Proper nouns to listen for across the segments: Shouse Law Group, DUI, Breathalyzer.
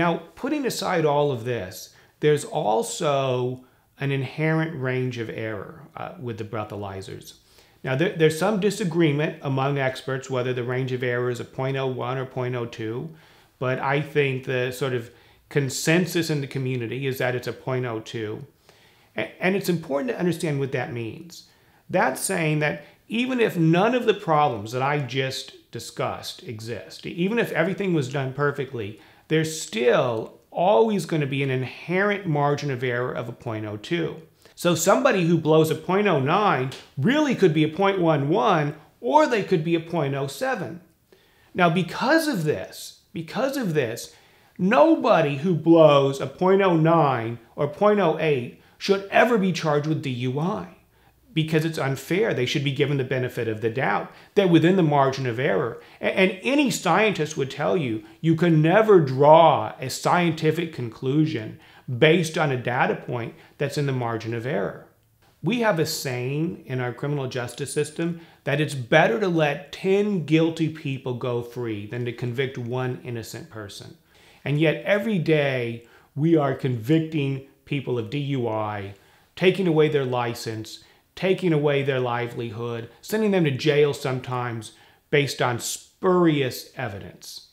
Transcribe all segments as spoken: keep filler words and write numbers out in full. Now, putting aside all of this, there's also an inherent range of error uh, with the breathalyzers. Now, there, there's some disagreement among experts whether the range of error is a zero point zero one or zero point zero two, but I think the sort of consensus in the community is that it's a zero point zero two. And it's important to understand what that means. That's saying that even if none of the problems that I just discussed exist, even if everything was done perfectly, there's still always going to be an inherent margin of error of a zero point zero two. So somebody who blows a zero point zero nine really could be a zero point one one, or they could be a zero point zero seven. Now, because of this, because of this, nobody who blows a zero point zero nine or zero point zero eight should ever be charged with D U I, because it's unfair. They should be given the benefit of the doubt. They're within the margin of error. And any scientist would tell you, you can never draw a scientific conclusion based on a data point that's in the margin of error. We have a saying in our criminal justice system that it's better to let ten guilty people go free than to convict one innocent person. And yet every day we are convicting people of D U I, taking away their license, taking away their livelihood, sending them to jail sometimes based on spurious evidence.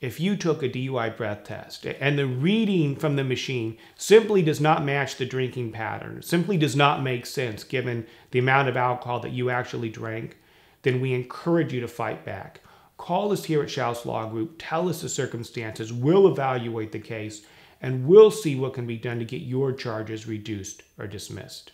If you took a D U I breath test and the reading from the machine simply does not match the drinking pattern, simply does not make sense given the amount of alcohol that you actually drank, then we encourage you to fight back. Call us here at Shouse Law Group, tell us the circumstances, we'll evaluate the case, and we'll see what can be done to get your charges reduced or dismissed.